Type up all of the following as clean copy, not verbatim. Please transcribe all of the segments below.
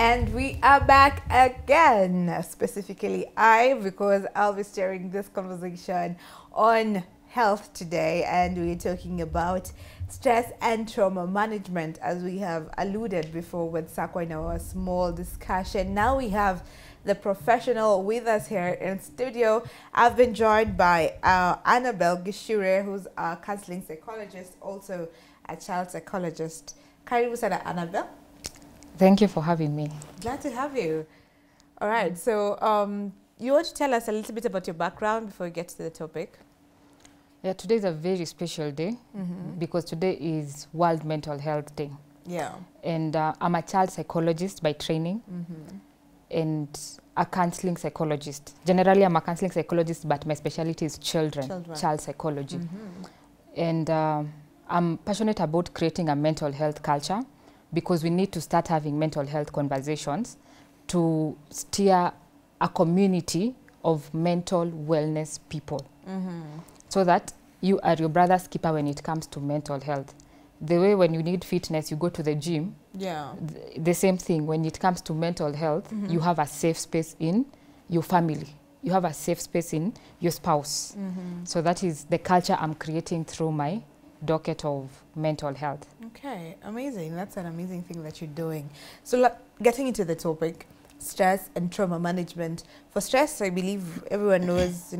And we are back again, specifically because I'll be steering this conversation on health today, and we're talking about stress and trauma management, as we have alluded before with Sakwa in our small discussion. Now we have the professional with us here in studio. I've been joined by Annabelle Gichure, who's a counseling psychologist, also a child psychologist. Karibu sana, Annabelle. Thank you for having me. Glad to have you. All right, so you want to tell us a little bit about your background before we get to the topic? Yeah, today is a very special day because today is World Mental Health Day. Yeah. And I'm a child psychologist by training and a counseling psychologist. Generally, I'm a counseling psychologist, but my specialty is child psychology. And I'm passionate about creating a mental health culture, because we need to start having mental health conversations to steer a community of mental wellness people. So that you are your brother's keeper when it comes to mental health. The way when you need fitness, you go to the gym. Yeah. The same thing when it comes to mental health, you have a safe space in your family. You have a safe space in your spouse. So that is the culture I'm creating through my docket of mental health. Okay, amazing. That's an amazing thing that you're doing. So getting into the topic, stress and trauma management. For stress, I believe everyone knows,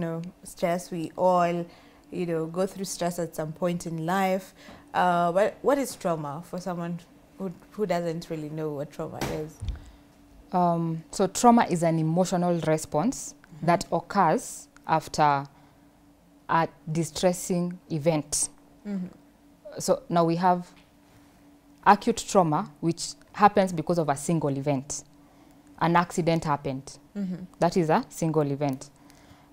stress, we all, go through stress at some point in life. But what is trauma for someone who doesn't really know what trauma is? So trauma is an emotional response that occurs after a distressing event. So now we have acute trauma, which happens because of a single event. An accident happened. That is a single event.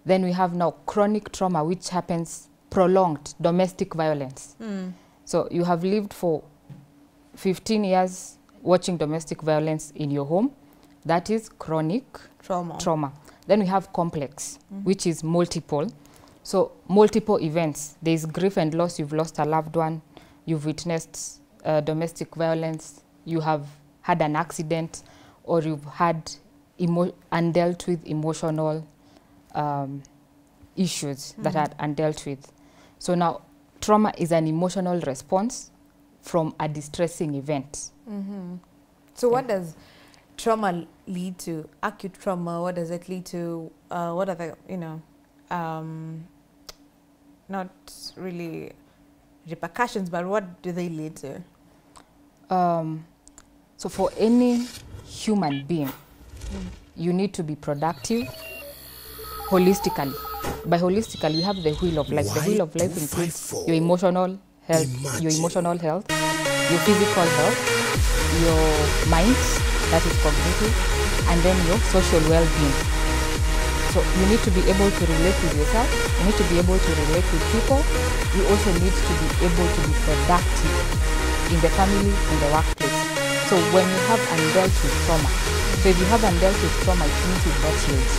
Then we have now chronic trauma, which happens prolonged domestic violence. So you have lived for 15 years watching domestic violence in your home. That is chronic trauma. Then we have complex, which is multiple. So multiple events. There is grief and loss. You've lost a loved one. You've witnessed domestic violence. You have had an accident, or you've had undealt with emotional issues that are undealt with. So now trauma is an emotional response from a distressing event. So what does trauma lead to? Acute trauma. What does it lead to? What are the not really repercussions, but what do they lead to? So for any human being, you need to be productive holistically. By holistically, we have the wheel of life. The wheel of life includes your emotional health, your physical health, your mind, that is cognitive, and then your social well-being. So you need to be able to relate with yourself, you need to be able to relate with people, you also need to be able to be productive in the family, in the workplace. So when you have undealt with trauma, so if you have undealt with trauma, it means you've not healed.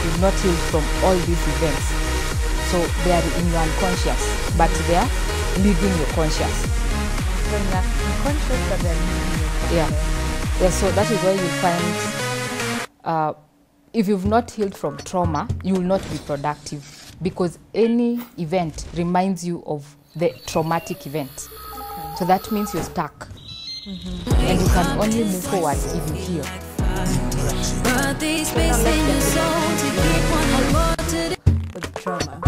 You've not healed from all these events. So they are in your unconscious, but they are leaving your conscious. So they're unconscious, but they're leaving your conscious. Yeah, so that is where you find if you've not healed from trauma, you will not be productive, because any event reminds you of the traumatic event. So that means you're stuck. And you can only move forward if you heal. With trauma.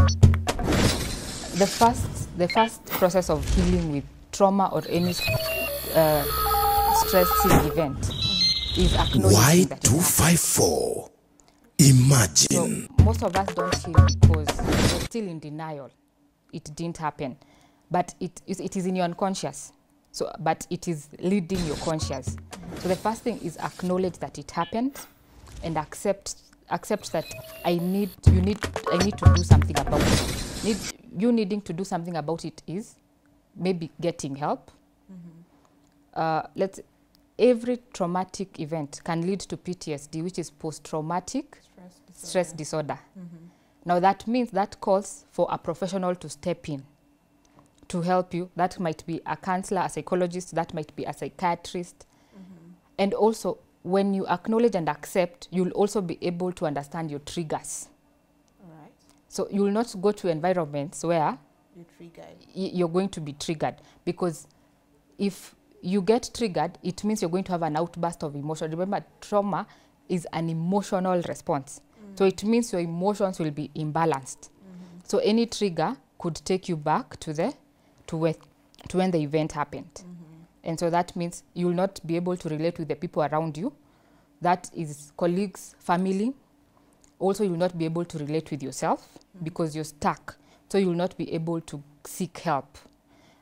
The first process of healing with trauma or any stressing event is acknowledging that you have. Imagine. So most of us don't heal because we're still in denial. It didn't happen, but it is in your unconscious. So, but it is leading your conscious. So the first thing is acknowledge that it happened, and accept that I need to do something about it. You needing to do something about it is maybe getting help. Every traumatic event can lead to PTSD, which is post-traumatic stress disorder. Now that means that calls for a professional to step in to help you. That might be a counselor, a psychologist, that might be a psychiatrist. And also when you acknowledge and accept, you'll also be able to understand your triggers. All right. So you will not go to environments where you're triggered. You're going to be triggered, because if you get triggered, it means you're going to have an outburst of emotion. Remember, trauma is an emotional response. Mm-hmm. So it means your emotions will be imbalanced. Mm-hmm. So any trigger could take you back to when the event happened. Mm-hmm. And so that means you will not be able to relate with the people around you. That is colleagues, family. Also, you will not be able to relate with yourself, mm-hmm, because you're stuck. So you will not be able to seek help.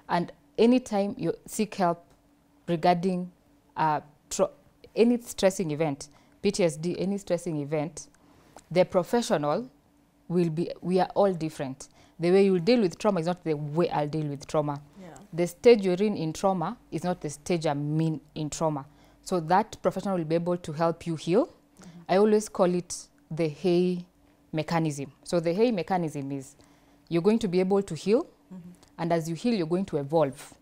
And anytime you seek help regarding any stressing event, PTSD, any stressing event, the professional will be, we are all different. The way you deal with trauma is not the way I'll deal with trauma. The stage you're in trauma is not the stage I'm in trauma. So that professional will be able to help you heal. Mm-hmm. I always call it the Hay mechanism. So the Hay mechanism is you're going to be able to heal, mm-hmm, and as you heal, you're going to evolve.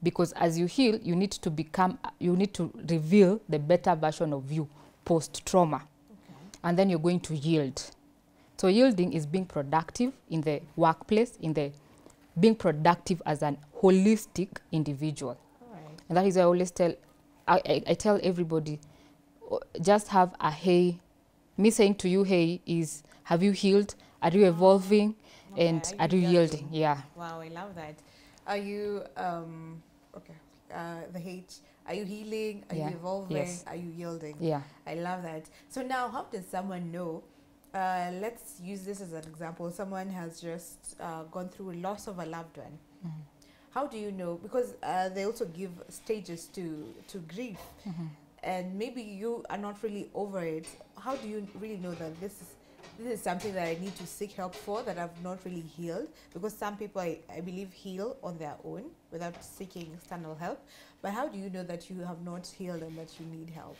Because as you heal, you need to become, you need to reveal the better version of you post-trauma. Okay. And then you're going to yield. So yielding is being productive in the workplace, in the being productive as an holistic individual. All right. And that is why I always tell, I tell everybody, just have a hey. Me saying to you, hey, is have you healed? Are you evolving? Okay. And are you yielding? Yeah. Wow, I love that. Are you, okay, the H, are you healing? Are, yeah, you evolving? Yes. Are you yielding? Yeah. I love that. So now how does someone know? Let's use this as an example. Someone has just gone through a loss of a loved one. Mm-hmm. How do you know? Because they also give stages to grief. Mm-hmm. And maybe you are not really over it. How do you really know that this is something that I need to seek help for, that I've not really healed? Because some people, I believe, heal on their own without seeking external help. But how do you know that you have not healed and that you need help?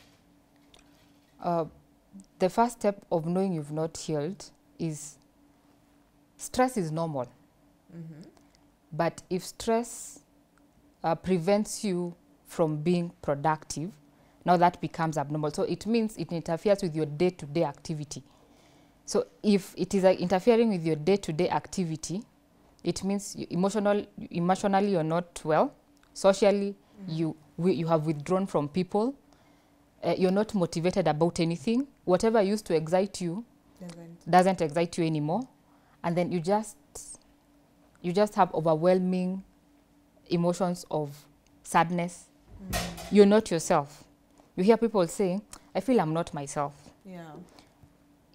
The first step of knowing you've not healed is stress is normal. Mm-hmm. But if stress prevents you from being productive, now that becomes abnormal. So it means it interferes with your day-to-day activity. So if it is interfering with your day-to-day activity, it means emotionally you're not well. Socially, mm-hmm, you have withdrawn from people. You're not motivated about anything. Whatever used to excite you doesn't excite you anymore. And then you just have overwhelming emotions of sadness. Mm-hmm. You're not yourself. You hear people saying, I feel I'm not myself. Yeah.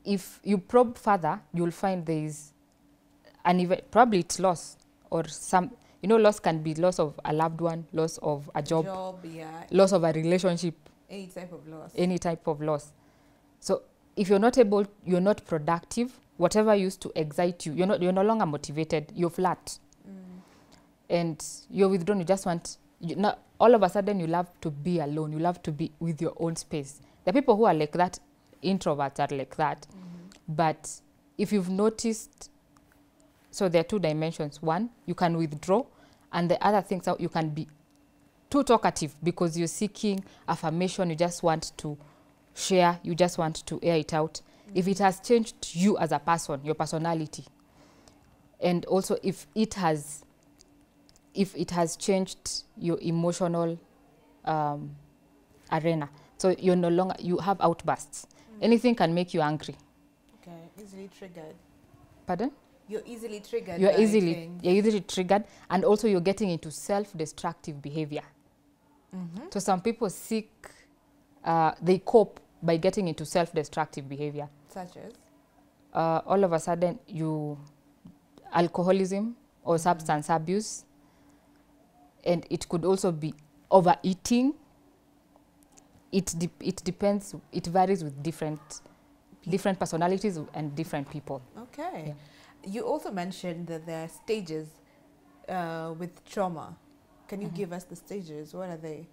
If you probe further, you'll find there is an event, probably it's loss or some, you know, loss can be loss of a loved one, loss of a job, yeah, loss of a relationship. Any type of loss. Any type of loss. So if you're not able, you're not productive, whatever used to excite you, you're no longer motivated, you're flat. Mm. And you're withdrawn, you just want, all of a sudden you love to be alone, you love to be with your own space. The people who are like that, introverts are like that. Mm-hmm. But if you've noticed, so there are two dimensions. One, you can withdraw, and the other thing, so you can be too talkative because you're seeking affirmation, you just want to share, you just want to air it out. Mm-hmm. If it has changed you as a person, your personality, and also if it has changed your emotional arena, so you're no longer, you have outbursts. Mm-hmm. Anything can make you angry. Okay, easily triggered. Pardon? You're easily triggered. You're easily triggered, and also you're getting into self-destructive behavior. Mm-hmm. So some people seek, they cope by getting into self-destructive behavior. Such as? All of a sudden, alcoholism or, mm-hmm, substance abuse, and it could also be overeating. It depends, it varies with different personalities and different people. Okay. Yeah. You also mentioned that there are stages with trauma. Can you, mm-hmm, give us the stages? What are they?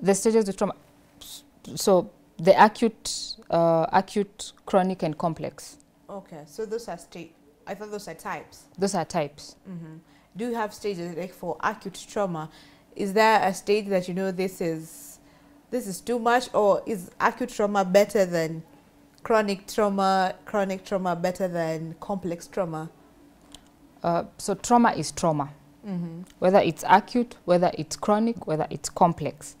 The stages with trauma. So the acute, chronic, and complex. Okay. So those are I thought those are types. Those are types. Mm-hmm. Do you have stages like for acute trauma? Is there a stage that you know this is this is too much, or is acute trauma better than chronic trauma better than complex trauma? So trauma is trauma, whether it's acute, whether it's chronic, whether it's complex.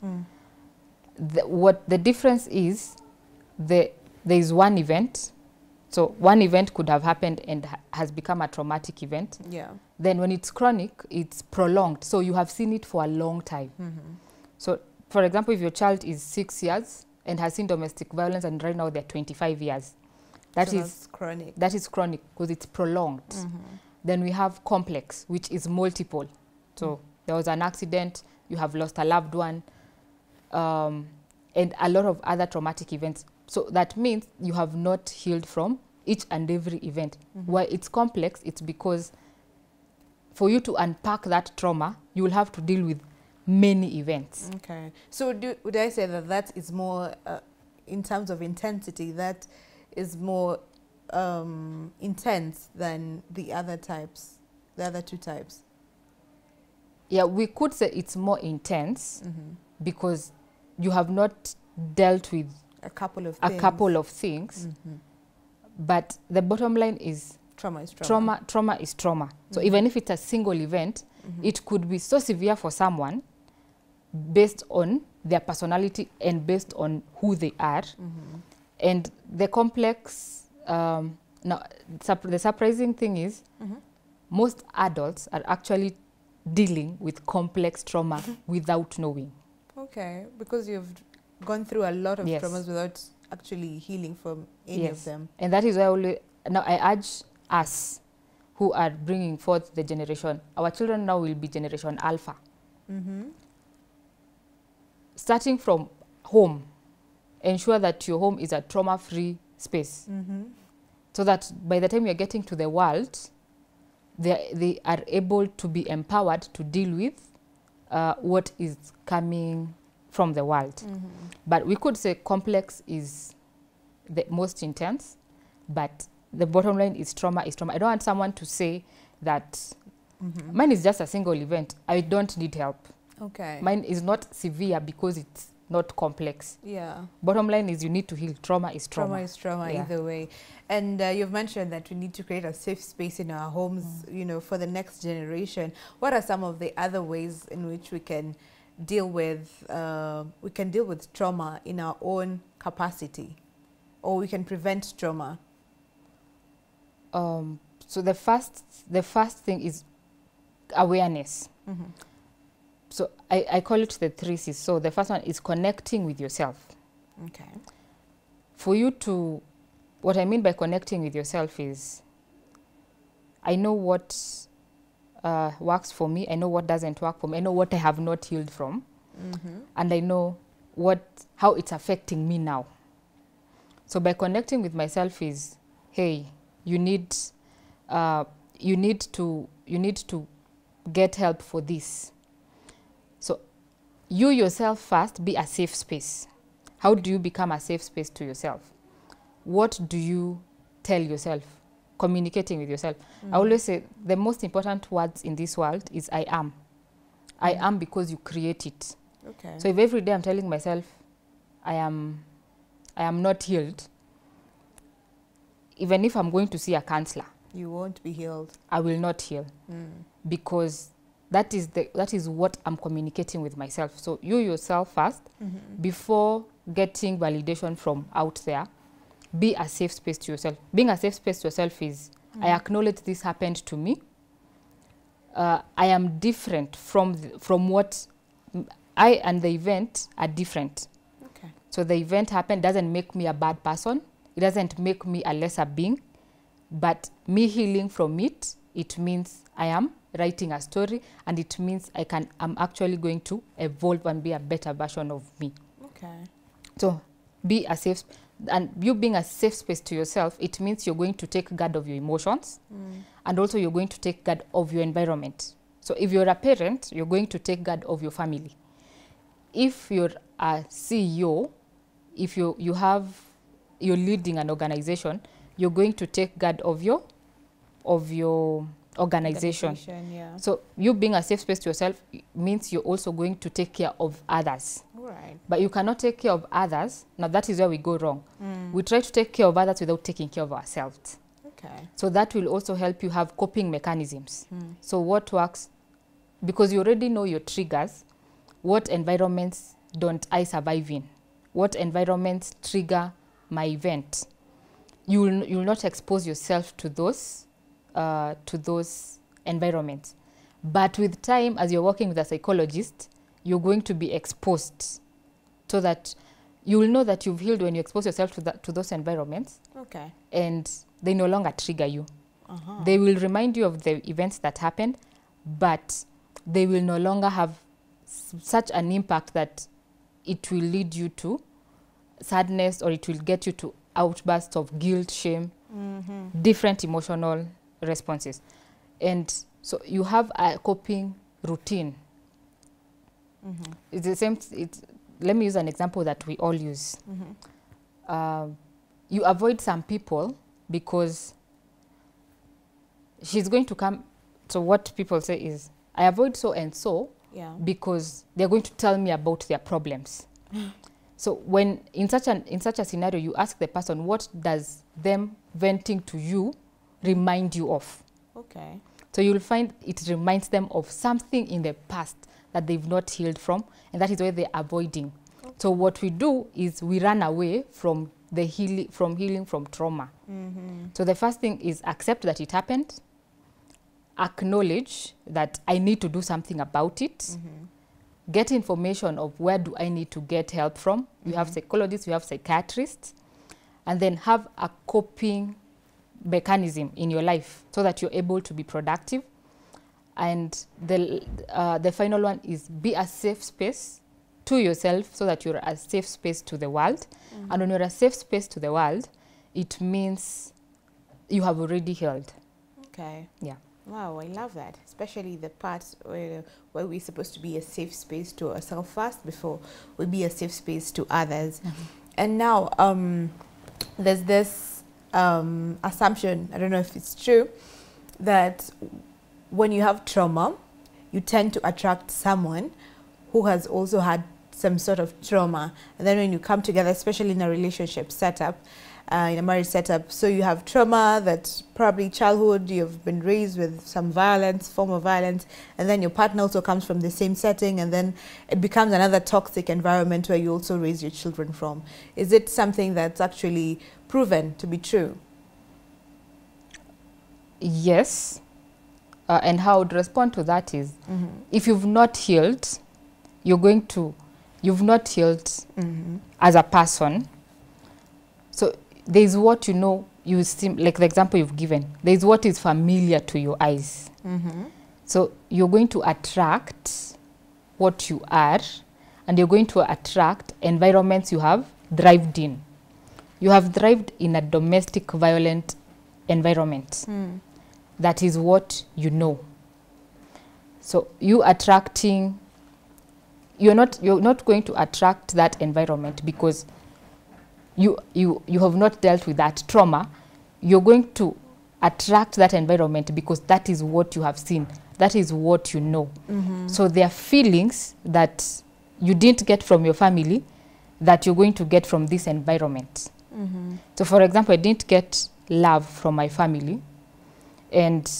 What the difference is, there is one event. So one event could have happened and has become a traumatic event. Yeah. Then when it's chronic, it's prolonged. So you have seen it for a long time. So for example, if your child is 6 years and has seen domestic violence and right now they're 25 years, that so is chronic. That is chronic because it's prolonged. Then we have complex, which is multiple. So there was an accident, you have lost a loved one, and a lot of other traumatic events. So that means you have not healed from each and every event. Why it's complex, it's because for you to unpack that trauma, you will have to deal with many events. Okay. So would I say that that is more, in terms of intensity, that is more intense than the other types, the other two types? Yeah, we could say it's more intense because you have not dealt with a couple of things, but the bottom line is trauma is trauma. Trauma is trauma. So even if it's a single event, it could be so severe for someone based on their personality and based on who they are. And the complex, now the surprising thing is most adults are actually dealing with complex trauma without knowing. Okay, because you've gone through a lot of traumas without actually healing from any of them. And that is why I urge us who are bringing forth the generation. Our children now will be generation alpha. Starting from home, ensure that your home is a trauma-free space. So that by the time you're getting to the world, they are able to be empowered to deal with what is coming from the world. But we could say complex is the most intense, but the bottom line is trauma is trauma. I don't want someone to say that mine is just a single event, I don't need help. Okay. Mine is not severe because it's not complex. Yeah. Bottom line is you need to heal. Trauma is trauma. Trauma is trauma either way. And you've mentioned that we need to create a safe space in our homes, you know, for the next generation. What are some of the other ways in which we can deal with trauma in our own capacity, or we can prevent trauma? So the first thing is awareness. So I call it the 3 C's. So the first one is connecting with yourself. Okay. For you to, what I mean by connecting with yourself is, I know what works for me, I know what doesn't work for me, I know what I have not healed from, and I know how it's affecting me now. So by connecting with myself is, hey, you need to get help for this. So you yourself first, be a safe space. How do you become a safe space to yourself? What do you tell yourself? Communicating with yourself. I always say the most important words in this world is I am. I am because you create it. Okay. So if every day I'm telling myself I am not healed, even if I'm going to see a counselor, you won't be healed. I will not heal because that is what I'm communicating with myself. So you yourself first, before getting validation from out there. Be a safe space to yourself. Being a safe space to yourself is, I acknowledge this happened to me. I am different from what I and the event are different. Okay. So the event happened, doesn't make me a bad person. It doesn't make me a lesser being. But me healing from it, it means I am writing a story, and it means I'm actually going to evolve and be a better version of me. Okay. So be a safe space. And you being a safe space to yourself, it means you're going to take guard of your emotions, and also you're going to take guard of your environment. So if you're a parent, you're going to take guard of your family. If you're a CEO, if you're leading an organization, you're going to take guard of your organization. Yeah. So you being a safe space to yourself means you're also going to take care of others. Right. But you cannot take care of others. Now that is where we go wrong. Mm. We try to take care of others without taking care of ourselves. Okay. So that will also help you have coping mechanisms. Mm. So what works, because you already know your triggers, what environments don't I survive in? What environments trigger my event? You will not expose yourself to those environments. But with time, as you're working with a psychologist, you're going to be exposed, so that you will know that you've healed when you expose yourself to those environments. Okay. And they no longer trigger you. Uh-huh. They will remind you of the events that happened, but they will no longer have such an impact that it will lead you to sadness, or it will get you to outbursts of guilt, shame, mm-hmm. different emotional responses. And so you have a coping routine. Mm-hmm. It's the same. Let me use an example that we all use. Mm-hmm. You avoid some people because she's going to come. So what people say is, I avoid so and so, yeah, because they're going to tell me about their problems. So when in such a scenario, you ask the person, what does them venting to you remind you of? Okay. So you'll find it reminds them of something in the past that they've not healed from, and that is where they're avoiding. Okay. So what we do is we run away from the healing from trauma. Mm-hmm. So the first thing is accept that it happened, acknowledge that I need to do something about it, mm-hmm. get information of where do I need to get help from. Mm-hmm. You have psychologists, you have psychiatrists, and then have a coping mechanism in your life so that you're able to be productive. And the final one is be a safe space to yourself so that you're a safe space to the world. Mm-hmm. And when you're a safe space to the world, it means you have already healed. Okay. Yeah. Wow, I love that, especially the part where we're supposed to be a safe space to ourselves first before we be a safe space to others. Mm-hmm. And now there's this assumption, I don't know if it's true, that when you have trauma, you tend to attract someone who has also had some sort of trauma. And then when you come together, especially in a relationship setup, in a marriage setup, so you have trauma that's probably childhood, you've been raised with some violence, form of violence, and then your partner also comes from the same setting, and then it becomes another toxic environment where you also raise your children from. Is it something that's actually proven to be true? Yes. And how I would respond to that is, mm-hmm. if you've not healed, you've not healed mm-hmm. as a person. So there's what you know, you seem, like the example you've given, there's what is familiar to your eyes. Mm-hmm. So you're going to attract what you are, and you're going to attract environments you have thrived in. You have thrived in a domestic violent environment. Mm. That is what you know. So you attracting, you're not going to attract that environment because you have not dealt with that trauma. You're going to attract that environment because that is what you have seen. That is what you know. Mm-hmm. So there are feelings that you didn't get from your family that you're going to get from this environment. Mm-hmm. So for example, I didn't get love from my family, and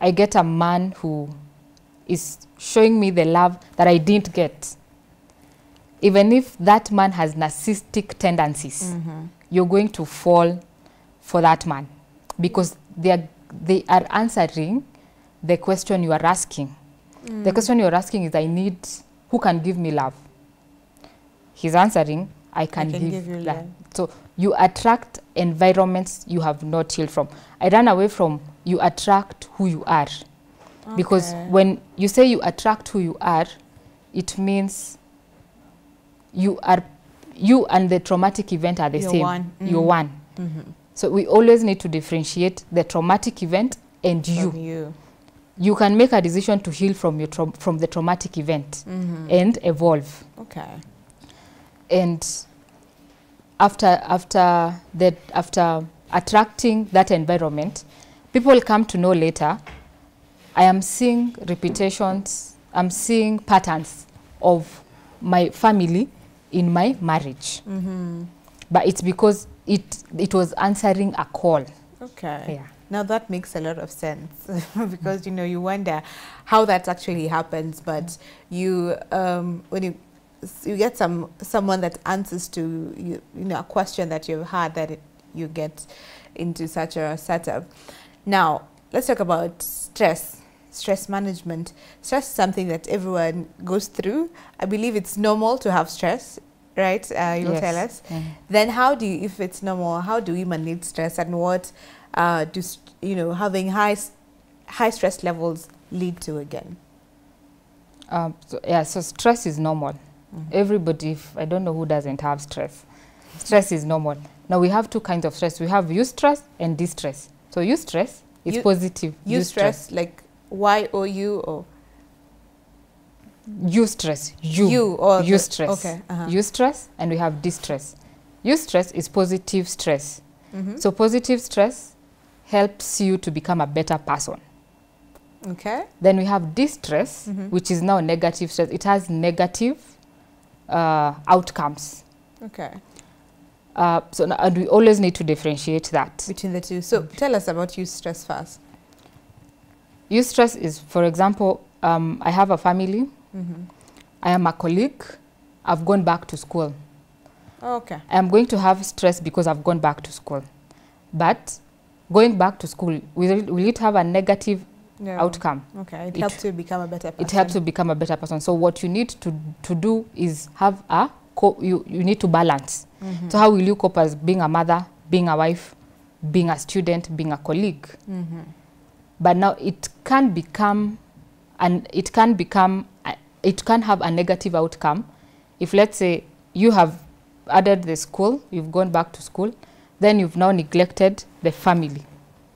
I get a man who is showing me the love that I didn't get. Even if that man has narcissistic tendencies, mm-hmm. you're going to fall for that man because they are answering the question you are asking. Mm. The question you're asking is, I need, who can give me love? He's answering, I can give you love. So you attract environments you have not healed from. I ran away from, you attract who you are. Okay. Because when you say you attract who you are, it means you and the traumatic event are the same. One. Mm. You're one. Mm-hmm. So we always need to differentiate the traumatic event and you. You can make a decision to heal from your from the traumatic event, mm-hmm. and evolve. Okay. And after attracting that environment, people come to know later, I am seeing repetitions, I'm seeing patterns of my family in my marriage. Mm-hmm. But it's because it was answering a call. Okay. Yeah. Now that makes a lot of sense because, you know, you wonder how that actually happens, but you, when you get someone that answers to, you know, a question that you've had, that you get into such a setup. Now, let's talk about stress. Stress management. Stress is something that everyone goes through. I believe it's normal to have stress, right? You'll yes. tell us. Mm-hmm. Then how do you, if it's normal, how do we manage stress, and what do, you know, having high stress levels lead to again? So stress is normal. Mm-hmm. Everybody, I don't know who doesn't have stress. Stress is normal. Now we have two kinds of stress. We have eustress and distress. So eustress is positive. Eustress, like Y-O-U or? Eustress, eustress. Okay. Uh-huh. Eustress, and we have distress. Eustress is positive stress. Mm-hmm. So positive stress helps you to become a better person. Okay. Then we have distress, mm-hmm. which is now negative stress. It has negative outcomes. Okay. And we always need to differentiate that between the two. So tell us about eustress first. Eustress is, for example, I have a family. Mm-hmm. I am a colleague. I've gone back to school. Okay. I'm going to have stress because I've gone back to school. But going back to school, will it have a negative outcome? Okay. It helps you become a better person. It helps you become a better person. So what you need to do is have a you need to balance. Mm-hmm. So how will you cope as being a mother, being a wife, being a student, being a colleague? Mm-hmm. But now it can have a negative outcome. If, let's say, you have added the school, you've gone back to school, then you've now neglected the family.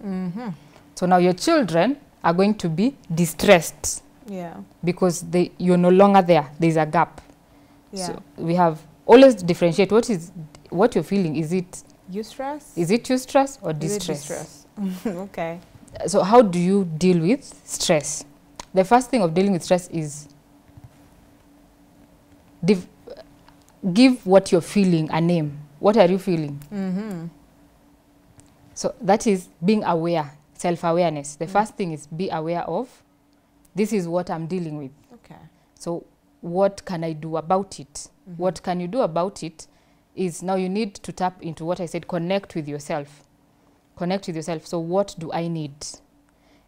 Mm-hmm. So now your children are going to be distressed. Yeah. Because you're no longer there. There's a gap. Yeah. So we have always differentiate what you're feeling. Is it eustress? Is it eustress or distress? Okay. So how do you deal with stress? The first thing of dealing with stress is give what you're feeling a name. What are you feeling? Mm-hmm. So that is being aware, self-awareness. The first thing is be aware of, this is what I'm dealing with. Okay. So what can I do about it? Mm-hmm. What can you do about it is, now you need to tap into what I said, connect with yourself. Connect with yourself. So what do I need?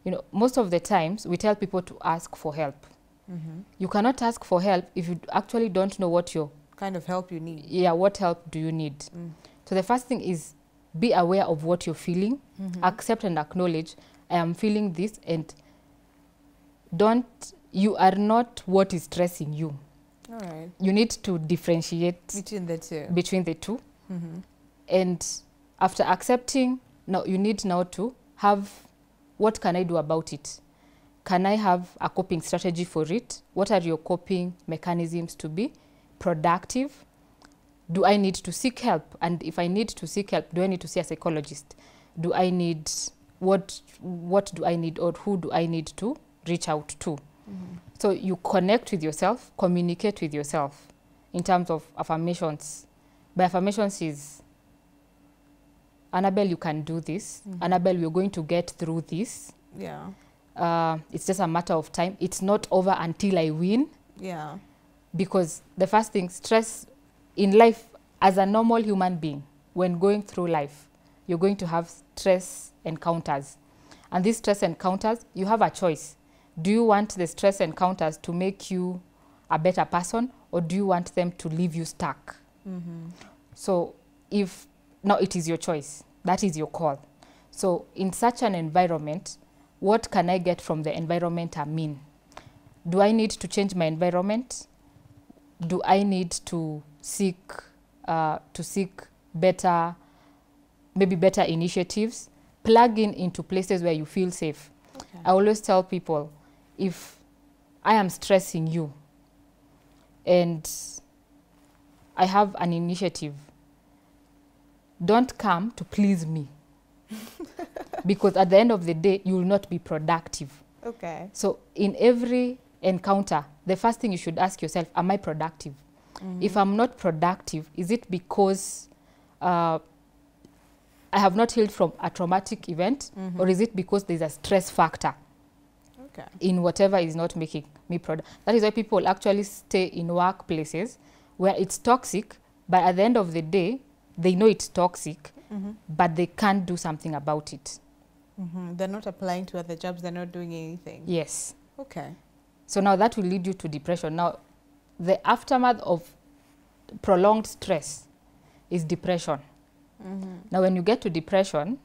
You know, most of the times we tell people to ask for help. Mm-hmm. You cannot ask for help if you actually don't know what your kind of help you need. Yeah, what help do you need? Mm. So the first thing is be aware of what you're feeling. Mm-hmm. Accept and acknowledge, I am feeling this, and you are not what is stressing you. All right. You need to differentiate between the two. Mm-hmm. And after accepting, now you need to have, what can I do about it? Can I have a coping strategy for it? What are your coping mechanisms to be productive? Do I need to seek help? And if I need to seek help, do I need to see a psychologist? Do I need, what do I need, or who do I need to reach out to? Mm-hmm. So you connect with yourself, communicate with yourself in terms of affirmations. By affirmations is, Annabelle, you can do this. Mm-hmm. Annabelle, we're going to get through this. Yeah. It's just a matter of time. It's not over until I win. Yeah. Because the first thing, stress in life, as a normal human being, when going through life, you're going to have stress encounters. And these stress encounters, you have a choice. Do you want the stress encounters to make you a better person, or do you want them to leave you stuck? Mm-hmm. So now it is your choice. That is your call. So in such an environment, what can I get from the environment I'm in? Do I need to change my environment? Do I need to seek maybe better initiatives? Plug into places where you feel safe. Okay. I always tell people, if I am stressing you and I have an initiative, don't come to please me. because at the end of the day, you will not be productive. Okay. So in every encounter, the first thing you should ask yourself, am I productive? Mm-hmm. If I'm not productive, is it because I have not healed from a traumatic event, mm-hmm. or is it because there's a stress factor okay. in whatever is not making me productive? That is why people actually stay in workplaces where it's toxic, but at the end of the day, they know it's toxic, mm-hmm. but they can't do something about it. Mm-hmm. They're not applying to other jobs, they're not doing anything. Yes. Okay. So now that will lead you to depression. Now, the aftermath of prolonged stress is depression. Mm-hmm. Now, when you get to depression,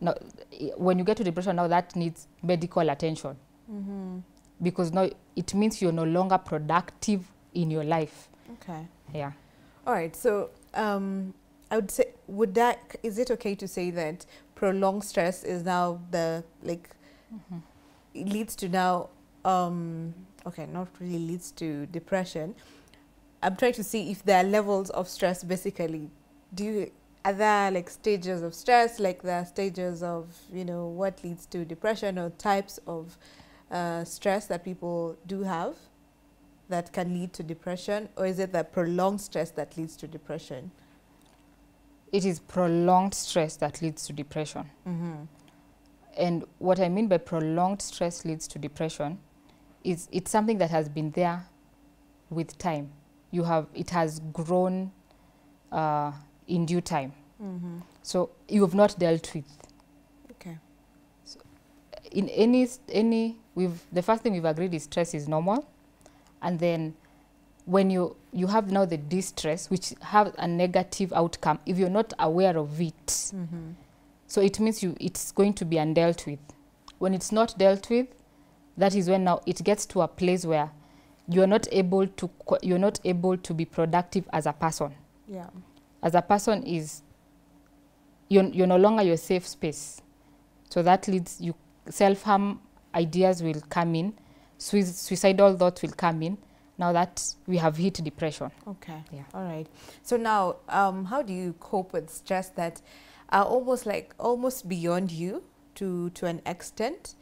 now that needs medical attention. Mm-hmm. Because now it means you're no longer productive in your life. Okay. Yeah. All right. So, I would say, is it okay to say that prolonged stress is now the, like, mm-hmm. it leads to now, okay, not really leads to depression. I'm trying to see if there are levels of stress, basically. Are there like stages of stress, like there are stages of, you know, what leads to depression or types of stress that people do have that can lead to depression? Or is it the prolonged stress that leads to depression? It is prolonged stress that leads to depression. Mm-hmm. And what I mean by prolonged stress leads to depression is it's something that has been there with time. It has grown in due time. Mm-hmm. So you have not dealt with. Okay. So in the first thing we've agreed is stress is normal, and then when you have now the distress, which have a negative outcome if you're not aware of it. Mm-hmm. So it means it's going to be undealt with. When it's not dealt with, that is when now it gets to a place where you're not able to be productive as a person. Yeah. As a person is, you're no longer your safe space. So that leads you, self-harm ideas will come in, suicidal thoughts will come in. Now that we have hit depression. Okay, yeah. All right. So now, how do you cope with stress that are almost beyond you to an extent?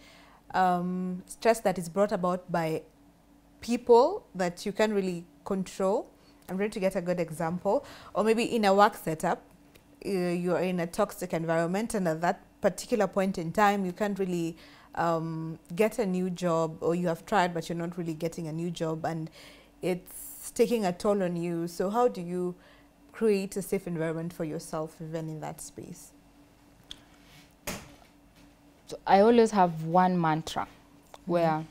Stress that is brought about by people that you can't really control. I'm trying to get a good example. Or maybe in a work setup, you're in a toxic environment, and at that particular point in time, you can't really get a new job, or you have tried, but you're not really getting a new job, and it's taking a toll on you. So how do you create a safe environment for yourself, even in that space? So I always have one mantra, where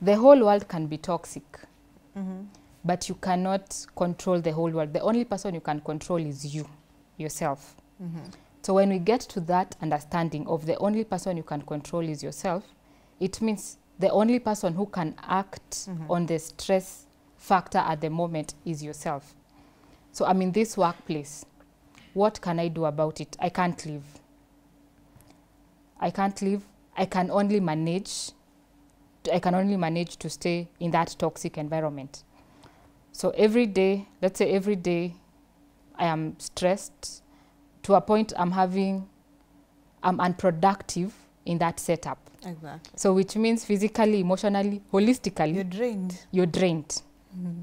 the whole world can be toxic. Mm-hmm. But you cannot control the whole world. The only person you can control is you, yourself. Mm-hmm. So when we get to that understanding of the only person you can control is yourself, it means the only person who can act mm-hmm. on the stress factor at the moment is yourself. So I'm in this workplace. What can I do about it? I can't leave. I can't leave. I can only manage. I can only manage to stay in that toxic environment. So every day, let's say every day, I am stressed to a point I'm unproductive in that setup. Exactly. So which means physically, emotionally, holistically. You're drained. You're drained. Mm-hmm.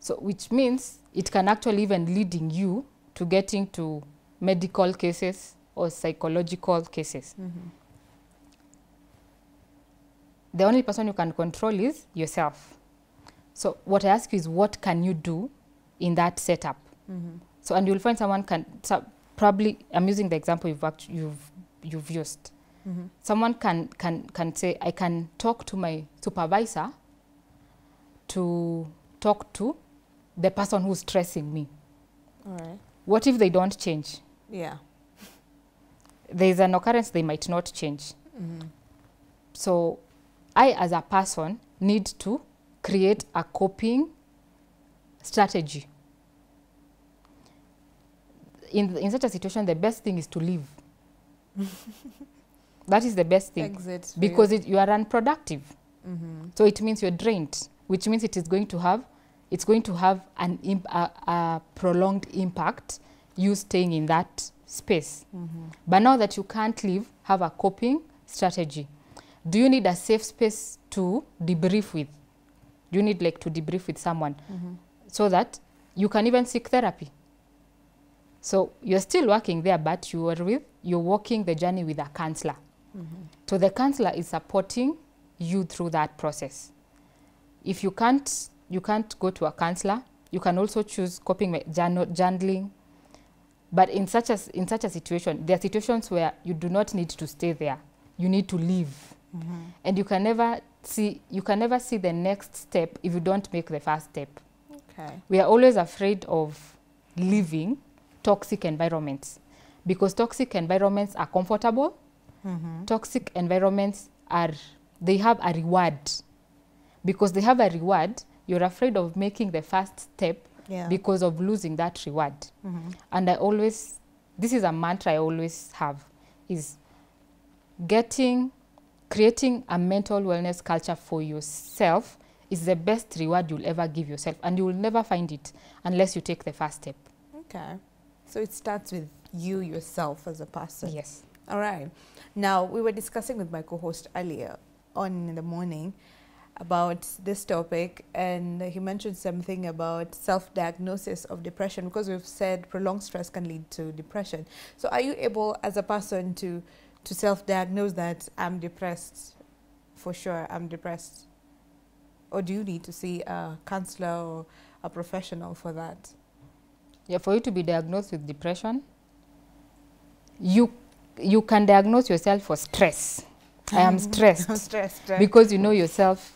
So which means it can actually even leading you to getting to medical cases or psychological cases. Mm-hmm. The only person you can control is yourself. So what I ask you is, what can you do in that setup? Mm-hmm. So, and you'll find someone can, probably, I'm using the example you've used. Mm-hmm. Someone can say, I can talk to my supervisor to talk to the person who's stressing me. All right. What if they don't change? Yeah. There's an occurrence they might not change. Mm-hmm. So I, as a person, need to create a coping strategy. In such a situation, the best thing is to leave. That is the best thing. Exit, because you are unproductive. Mm-hmm. So it means you're drained, which means it's going to have an a prolonged impact you staying in that space. Mm-hmm. But now that you can't leave, have a coping strategy. Do you need a safe space to debrief with? You need like to debrief with someone, mm-hmm. so that you can even seek therapy. So you're still working there, but you are you're walking the journey with a counselor. Mm-hmm. So the counselor is supporting you through that process. If you can't go to a counselor, you can also choose coping journaling. But in such a situation, there are situations where you do not need to stay there. You need to leave, mm-hmm. and you can never see the next step if you don't make the first step. Okay. We are always afraid of leaving toxic environments because toxic environments are comfortable. Mm-hmm. Toxic environments they have a reward. Because they have a reward, you're afraid of making the first step, yeah. because of losing that reward. Mm-hmm. And this is a mantra I always have, is creating a mental wellness culture for yourself is the best reward you'll ever give yourself, and you will never find it unless you take the first step. Okay. So it starts with you yourself as a person. Yes. All right. Now, we were discussing with my co-host earlier on in the morning about this topic, and he mentioned something about self-diagnosis of depression, because we've said prolonged stress can lead to depression. So are you able as a person to self-diagnose that I'm depressed, for sure I'm depressed? Or do you need to see a counselor or a professional for that? Yeah, for you to be diagnosed with depression, you can diagnose yourself for stress. I am stressed. I'm stressed, right? Because you know yourself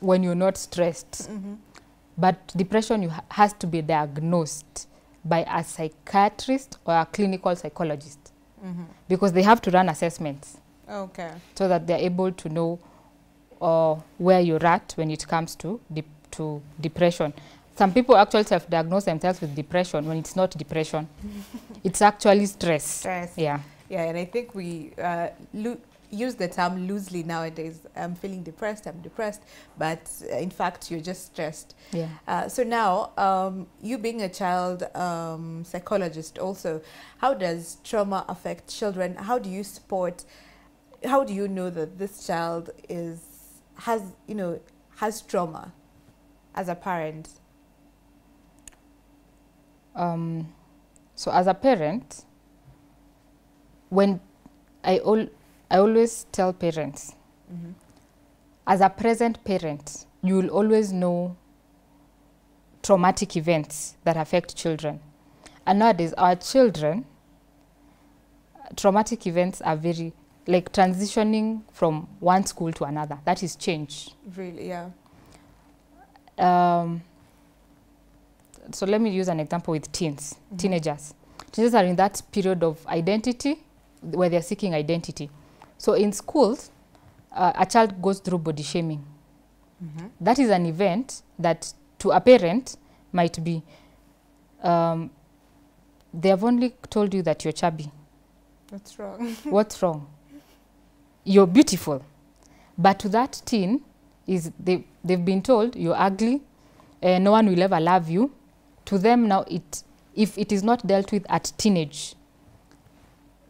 when you're not stressed. Mm-hmm. But depression has to be diagnosed by a psychiatrist or a clinical psychologist, mm-hmm. because they have to run assessments. Okay. So that they're able to know where you're at when it comes to depression. Some people actually self-diagnose themselves with depression when it's not depression. It's actually stress. Stress. Yeah. Yeah, and I think we use the term loosely nowadays. I'm feeling depressed, I'm depressed, but in fact, you're just stressed. Yeah. So now, you being a child psychologist also, how does trauma affect children? How do you know that this child has trauma as a parent? So as a parent, I always tell parents, mm-hmm. as a present parent, you will always know traumatic events that affect children. And nowadays, our children, traumatic events are very, like transitioning from one school to another. That is change. Really, yeah. So let me use an example with teens, mm-hmm. teenagers. Teenagers are in that period of identity, where they're seeking identity. So in schools, a child goes through body shaming. Mm-hmm. That is an event that to a parent might be, they have only told you that you're chubby. That's wrong. What's wrong? You're beautiful. But to that teen, they've been told you're ugly, no one will ever love you. To them now, if it is not dealt with at teenage,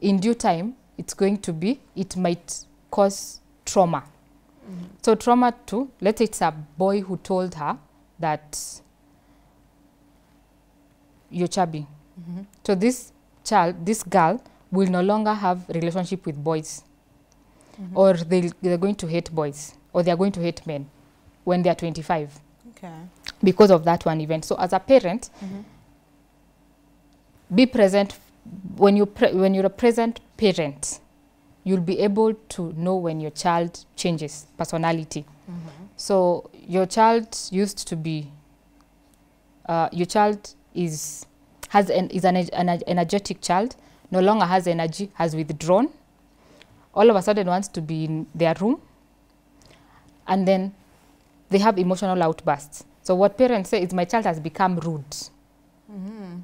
in due time, it might cause trauma. Mm-hmm. So trauma too, let's say it's a boy who told her that you're chubby. Mm-hmm. So this girl will no longer have relationship with boys, mm-hmm. or they're going to hate boys, or they're going to hate men when they're 25. Okay. Because of that one event. So as a parent, mm-hmm. be present. When you're a present parent, you'll be able to know when your child changes personality. Mm-hmm. So your child used to be, your child is an energetic child, no longer has energy, has withdrawn, all of a sudden wants to be in their room, and then they have emotional outbursts. So what parents say is, my child has become rude. Mm-hmm.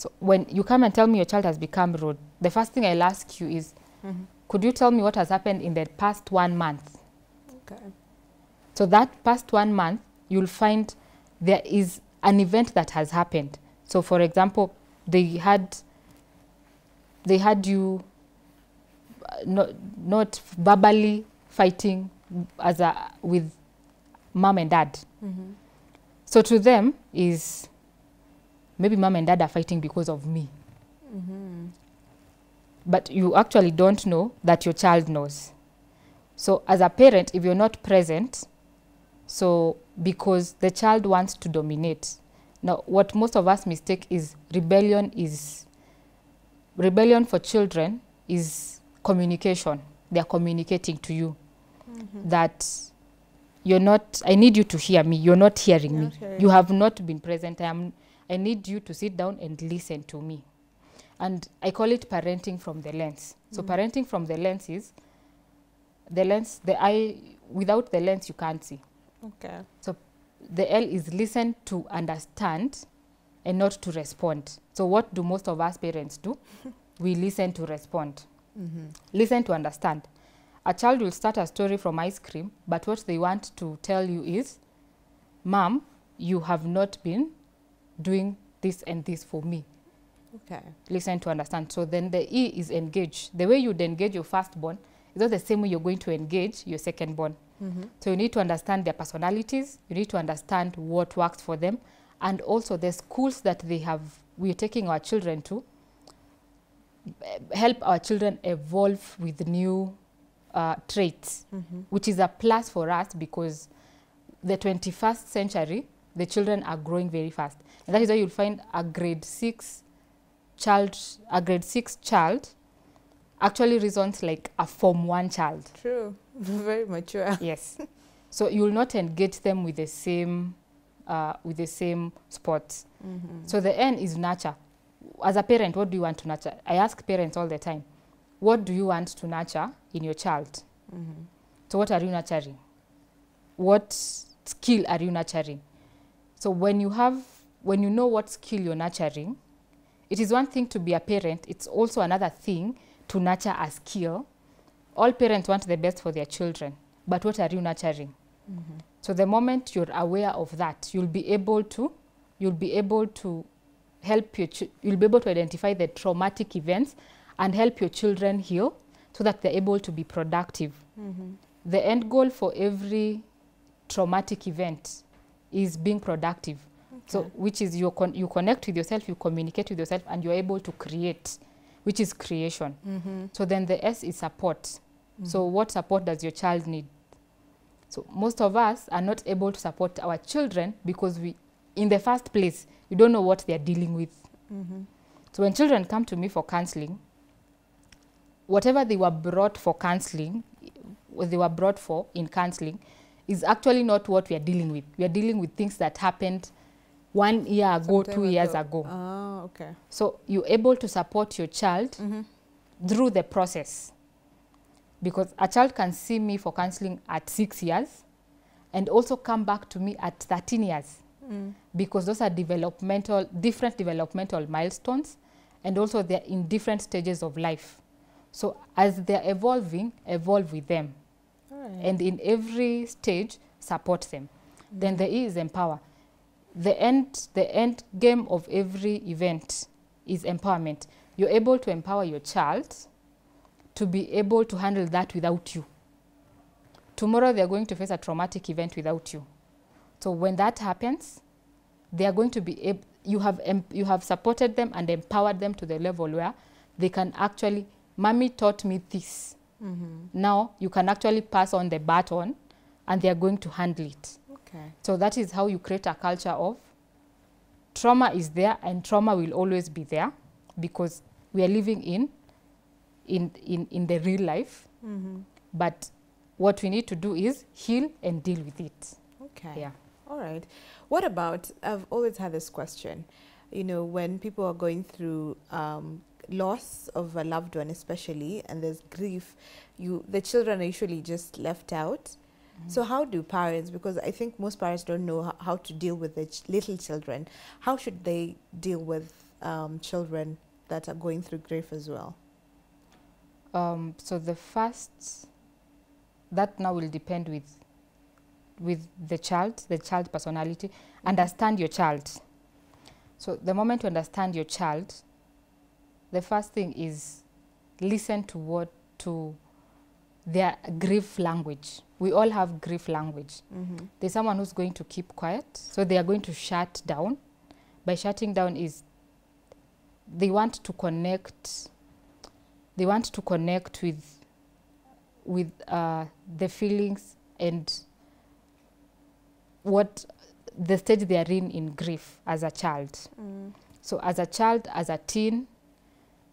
So when you come and tell me your child has become rude, the first thing I'll ask you is, mm-hmm. could you tell me what has happened in the past 1 month? Okay. So that past 1 month, you'll find there is an event that has happened. So for example, they had They had you not verbally fighting as with mom and dad. Mm-hmm. So to them is, maybe mom and dad are fighting because of me. Mm-hmm. But you actually don't know that your child knows. So as a parent, if you're not present, so because the child wants to dominate. Now, what most of us mistake is rebellion for children is communication. They are communicating to you mm-hmm. that you're not, I need you to hear me. You're not hearing me. You have not been present. I need you to sit down and listen to me. And I call it parenting from the lens. So mm-hmm. parenting from the lens is the lens, the eye, without the lens you can't see. Okay. So the L is listen to understand and not to respond. So what do most of us parents do? We listen to respond. Mm-hmm. Listen to understand. A child will start a story from ice cream, but what they want to tell you is, Mom, you have not been doing this and this for me. Okay. Listen to understand. So then the E is engage. The way you'd engage your firstborn is not the same way you're going to engage your secondborn. Mm-hmm. So you need to understand their personalities. You need to understand what works for them. And also the schools that they have, we're taking our children to, help our children evolve with new traits, mm-hmm. which is a plus for us because the 21st century, the children are growing very fast. And that is why you'll find a grade six child actually reasons like a Form 1 child. True, very mature. Yes, so you will not engage them with the same sports. Mm-hmm. So the N is nurture. As a parent, what do you want to nurture? I ask parents all the time, what do you want to nurture in your child? Mm-hmm. So what are you nurturing? What skill are you nurturing? So when you know what skill you're nurturing, it is one thing to be a parent. It's also another thing to nurture a skill. All parents want the best for their children, but what are you nurturing? Mm-hmm. So the moment you're aware of that, you'll be able to identify the traumatic events and help your children heal so that they're able to be productive. Mm-hmm. The end goal for every traumatic event is being productive. Okay. So which is you connect with yourself, you communicate with yourself, and you're able to create, which is creation. Mm-hmm. So then the S is support. Mm-hmm. So what support does your child need? So most of us are not able to support our children because in the first place, we don't know what they're dealing with. Mm-hmm. So when children come to me for counseling, whatever they were brought for counseling, what they were brought for in counseling, is actually not what we are dealing with. We are dealing with things that happened 1 year ago, sometime 2 years ago. Ah, okay. So you're able to support your child mm-hmm. through the process. Because a child can see me for counseling at 6 years and also come back to me at 13 years. Mm. Because those are different developmental milestones, and also they're in different stages of life. So as they're evolving, evolve with them. Right. And in every stage, support them. Mm. Then the E is empower. The end game of every event is empowerment. You're able to empower your child to be able to handle that without you. Tomorrow they're going to face a traumatic event without you. So when that happens, they are going to be able, you have supported them and empowered them to the level where they can actually, Mommy taught me this. Mm-hmm. Now you can actually pass on the baton and they are going to handle it. Okay. So that is how you create a culture of trauma is there, and trauma will always be there because we are living in the real life. Mm-hmm. But what we need to do is heal and deal with it. Okay. Yeah. All right. What about, I've always had this question, you know, when people are going through loss of a loved one especially, and there's grief, the children are usually just left out. Mm-hmm. So how do parents, because I think most parents don't know how to deal with the little children, how should they deal with children that are going through grief as well? So the first, that now will depend with the child personality. Mm-hmm. Understand your child. So the moment you understand your child, the first thing is listen to their grief language. We all have grief language. Mm-hmm. There's someone who's going to keep quiet, so they are going to shut down. By shutting down is they want to connect. They want to connect with the feelings and what the stage they are in grief as a child. Mm. So as a child, as a teen,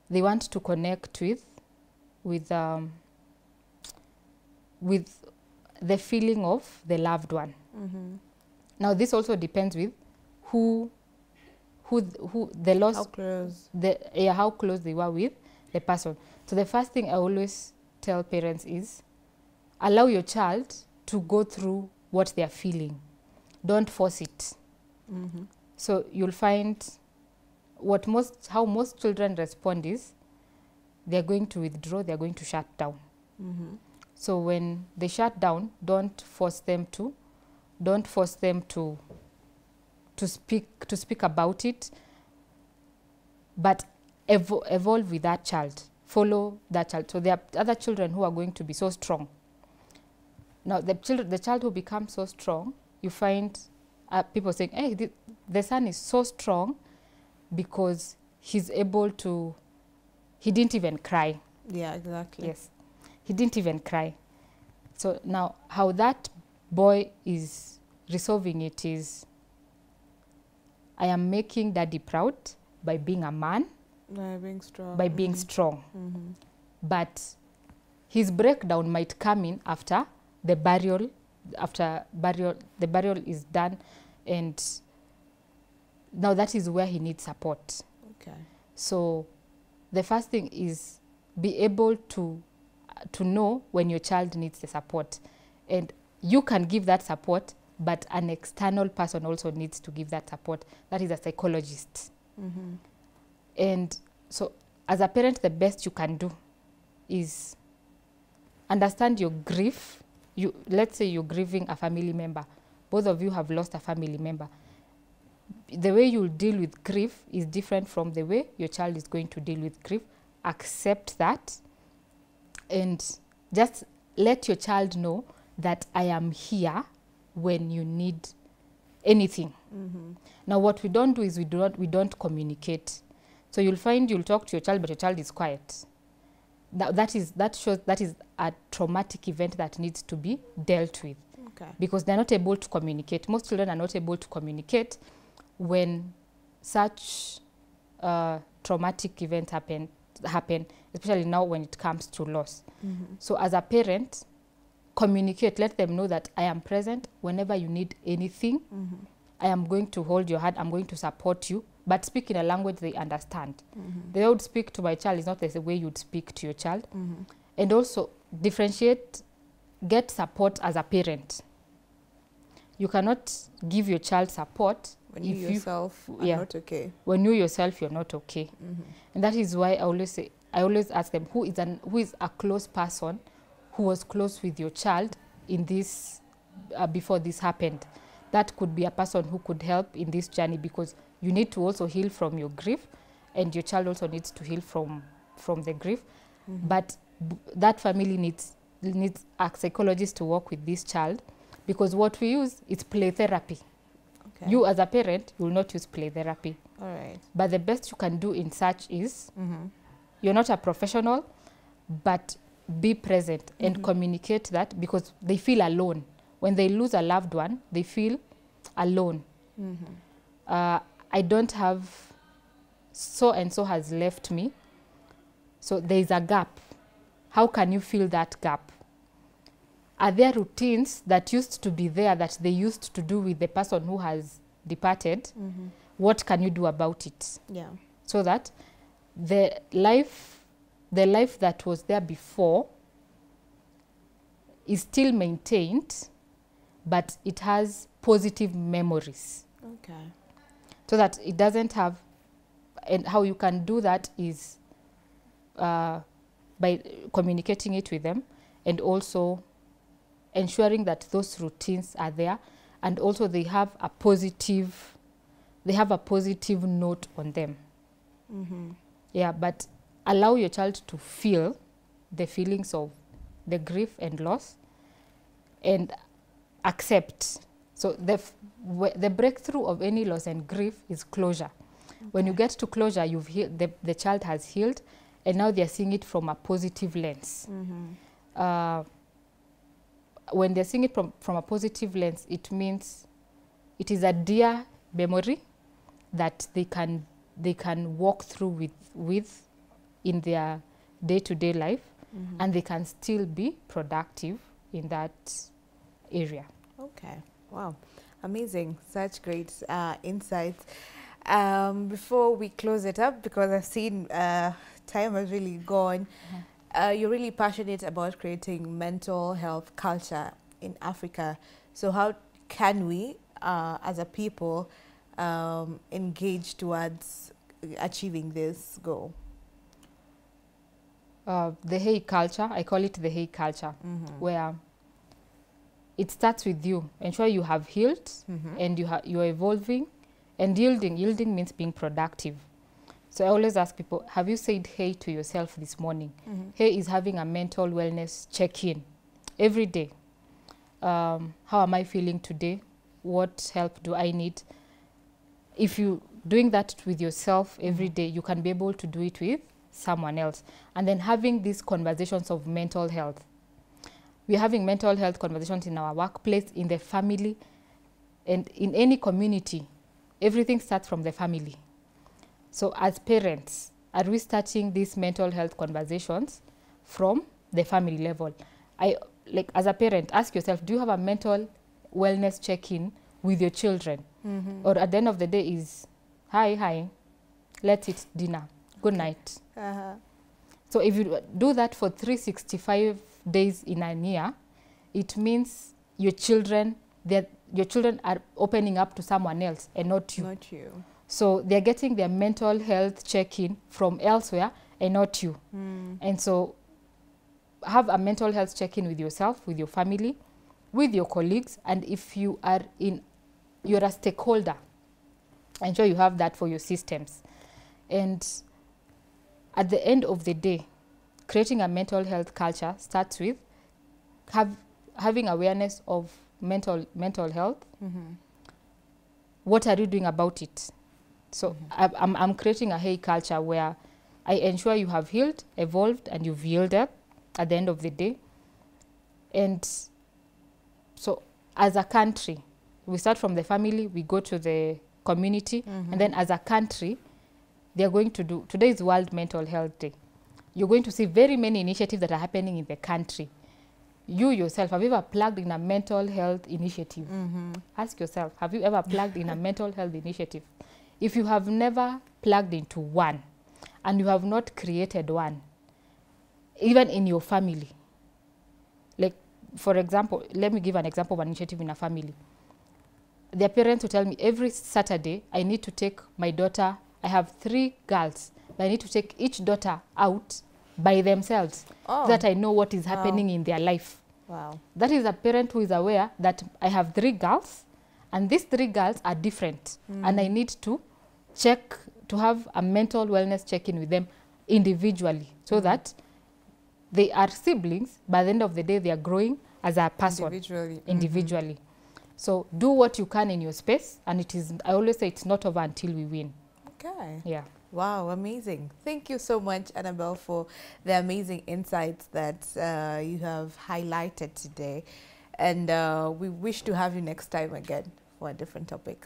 they want to connect with the feeling of the loved one. Mm-hmm. Now this also depends with who the loss, how close, how close they were with the person. So the first thing I always tell parents is allow your child to go through what they are feeling. Don't force it. Mm-hmm. So you'll find how most children respond is they're going to withdraw, they're going to shut down. Mm-hmm. So when they shut down, don't force them to speak about it, but evolve with that child, follow that child. So there are other children who are going to be so strong. Now the child who becomes so strong, you find people saying, "Hey, the son is so strong because he's able to. He didn't even cry." Yeah, exactly. Yes. He didn't even cry. So now how that boy is resolving it is, I am making daddy proud by being a man, by being strong. By being strong. Mm-hmm. But his breakdown might come in after the burial, the burial is done, and now that is where he needs support. Okay. So the first thing is be able to know when your child needs the support, and you can give that support, but an external person also needs to give that support. That is a psychologist. Mm-hmm. And so as a parent, the best you can do is understand your grief. Let's say you're grieving a family member. Both of you have lost a family member. The way you'll deal with grief is different from the way your child is going to deal with grief. Accept that. And just let your child know that I am here when you need anything. Mm-hmm. Now, what we don't do is we don't communicate. So you'll find you'll talk to your child, but your child is quiet. That shows that is a traumatic event that needs to be dealt with. Okay. Because they're not able to communicate. Most children are not able to communicate when such traumatic events happen, especially now when it comes to loss. Mm-hmm. So as a parent, communicate, let them know that I am present whenever you need anything. Mm-hmm. I am going to hold your hand, I'm going to support you, but speak in a language they understand. Mm-hmm. The way I would speak to my child is not the way you'd speak to your child. Mm-hmm. And also differentiate, get support as a parent. You cannot give your child support when you yourself are not okay. When you yourself, you're not okay. Mm-hmm. And that is why I always ask them, who is a close person who was close with your child in this, before this happened? That could be a person who could help in this journey, because you need to also heal from your grief, and your child also needs to heal from the grief. Mm-hmm. But that family needs a psychologist to work with this child, because what we use is play therapy. Okay. You as a parent will not use play therapy. All right. But the best you can do in such is, mm-hmm, you're not a professional, but be present, mm-hmm, and communicate that, because they feel alone. When they lose a loved one, they feel alone. Mm-hmm. I don't have, so and so has left me. So there is a gap. How can you fill that gap? Are there routines that used to be there that they used to do with the person who has departed? Mm-hmm. What can you do about it? Yeah. So that the life that was there before is still maintained, but it has positive memories. Okay. So that it doesn't have, and how you can do that is by communicating it with them, and also ensuring that those routines are there, and also they have a positive note on them. Mm-hmm. Yeah, but allow your child to feel the feelings of the grief and loss and accept. So the breakthrough of any loss and grief is closure. Okay. When you get to closure, you've healed, the child has healed, and now they're seeing it from a positive lens. Mm-hmm. When they're seeing it from a positive lens, it means it is a dear memory that they can walk through with in their day-to-day life, mm-hmm. and they can still be productive in that area. Okay, wow, amazing, such great insights. Before we close it up, because I've seen time has really gone, mm-hmm. You're really passionate about creating mental health culture in Africa. So how can we, as a people, engage towards achieving this goal? The hey culture, I call it the hey culture, mm-hmm. where it starts with you. Ensure you have healed, mm-hmm. and you are evolving and yielding. Yielding means being productive. So I always ask people, have you said hey to yourself this morning? Mm-hmm. Hey is having a mental wellness check-in every day. How am I feeling today? What help do I need? If you're doing that with yourself every day, you can be able to do it with someone else. And then having these conversations of mental health. We're having mental health conversations in our workplace, in the family, and in any community. Everything starts from the family. So as parents, are we starting these mental health conversations from the family level? As a parent, ask yourself, do you have a mental wellness check-in with your children? Mm-hmm. Or at the end of the day is, hi, let's eat dinner. Good night. Uh-huh. So if you do that for 365 days in a year, it means your children are opening up to someone else and not you. Not you. So they're getting their mental health check-in from elsewhere and not you. Mm. And so have a mental health check-in with yourself, with your family, with your colleagues, and if you are you're a stakeholder. Ensure you have that for your systems. And at the end of the day, creating a mental health culture starts with having awareness of mental health. Mm-hmm. What are you doing about it? So mm-hmm. I'm creating a hey culture where I ensure you have healed, evolved, and you've yielded at the end of the day. And so as a country, we start from the family, we go to the community, mm-hmm. and then as a country, they're going to do, today is World Mental Health Day. You're going to see very many initiatives that are happening in the country. You yourself, have you ever plugged in a mental health initiative? Mm-hmm. Ask yourself, have you ever plugged in a mental health initiative? If you have never plugged into one, and you have not created one, even in your family, like, for example, let me give an example of an initiative in a family. Their parents will tell me, every Saturday, I need to take my daughter, I have 3 girls, but I need to take each daughter out by themselves, oh. that I know what is happening wow. in their life. Wow. That is a parent who is aware that I have 3 girls, and these 3 girls are different, mm. and I need to check, to have a mental wellness check-in with them individually, so mm. that they are siblings, by the end of the day, they are growing as a person. Individually. Individually. Mm-hmm. So do what you can in your space, and it is, I always say, it's not over until we win. Okay. Yeah. Wow, amazing. Thank you so much, Annabelle, for the amazing insights that you have highlighted today. And we wish to have you next time again for a different topic.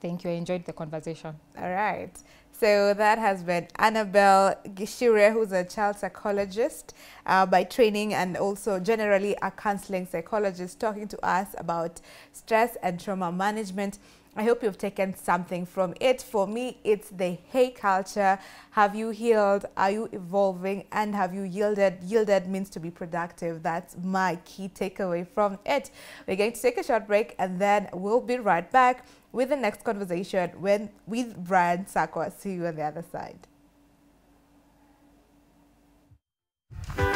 Thank you. I enjoyed the conversation. All right. So that has been Annabelle Gichure, who's a child psychologist by training and also generally a counseling psychologist, talking to us about stress and trauma management. I hope you've taken something from it. For me, it's the hey culture. Have you healed? Are you evolving? And have you yielded? Yielded means to be productive. That's my key takeaway from it. We're going to take a short break, and then we'll be right back with the next conversation with Brian Sakwa. See you on the other side.